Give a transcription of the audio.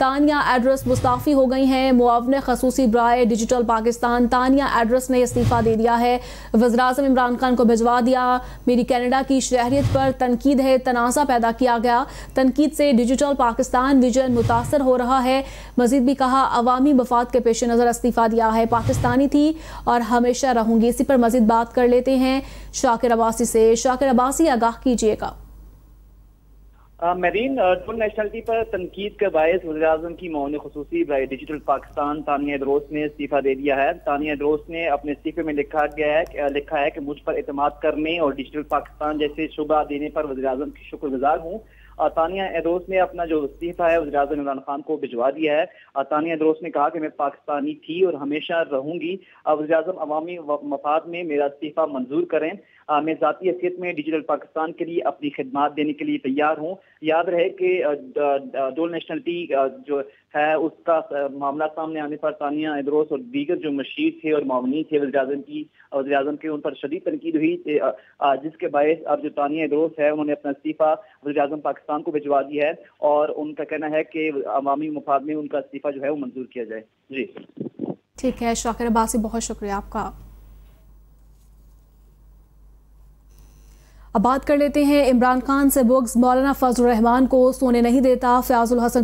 Tania address Mustafi हो गई हैं। मुआवने खसूसी बराए डिजिटल पाकिस्तान तानिया ऐड्रस ने इस्तीफ़ा दे दिया है। वज़ीर-ए-आज़म इमरान खान को भिजवा दिया। मेरी कनाडा की शहरियत पर तनकीद है, तनाज़ा पैदा किया गया। तनकीद से डिजिटल पाकिस्तान विजन मुतासर हो रहा है। मज़ीद भी कहा, अवामी मफाद के पेश नज़र इस्तीफ़ा दिया है। पाकिस्तानी थी और हमेशा रहूँगी। इसी पर मज़ीद बात कर लेते हैं शाकिर अब्बासी से। शाकिर अब्बासी, आगाह कीजिएगा। मेरीन डबल नेशनलिटी पर तनकीद के बायस वज़ीर-ए-आज़म की मौन खसूसी बाय डिजिटल पाकिस्तान तानिया ऐड्रस ने इस्तीफ़ा दे दिया है। तानिया ऐड्रस ने अपने इस्तीफे में लिखा है कि मुझ पर एतमाद करने और डिजिटल पाकिस्तान जैसे शुबा देने पर वज़ीर-ए-आज़म की शुक्रगुजार हूँ। तानिया ऐड्रस ने अपना जो इस्तीफा है वज़ीर-ए-आज़म इमरान खान को भिजवा दिया है। तानिया ऐड्रस ने कहा कि मैं पाकिस्तानी थी और हमेशा रहूंगी। वज़ीर-ए-आज़म अवामी मफाद में मेरा इस्तीफा मंजूर करें। मैं ज़ाती हैसियत में डिजिटल पाकिस्तान के लिए अपनी खिदमात देने के लिए तैयार हूँ। याद रहे कि डोल नेशनलिटी जो है उसका मामला सामने आने पर तानिया ऐड्रस और दीगर जो मशीर थे और मामनी थे वज़ीर-ए-आज़म के उन पर शदीद तनकीद हुई, जिसके बायस अब जो तानिया ऐड्रस है उन्होंने अपना इस्तीफा वज़ीर-ए-आज़म पाकिस्तान को भिजवा दिया है और उनका कहना है कि अवामी मफाद में उनका इस्तीफा जो है वो मंजूर किया जाए। जी ठीक है शाकिर अब्बासी, बहुत शुक्रिया आपका। अब बात कर लेते हैं इमरान खान से। बुग्स मौलाना फजुल रहमान को सोने नहीं देता। फयाजुल हसन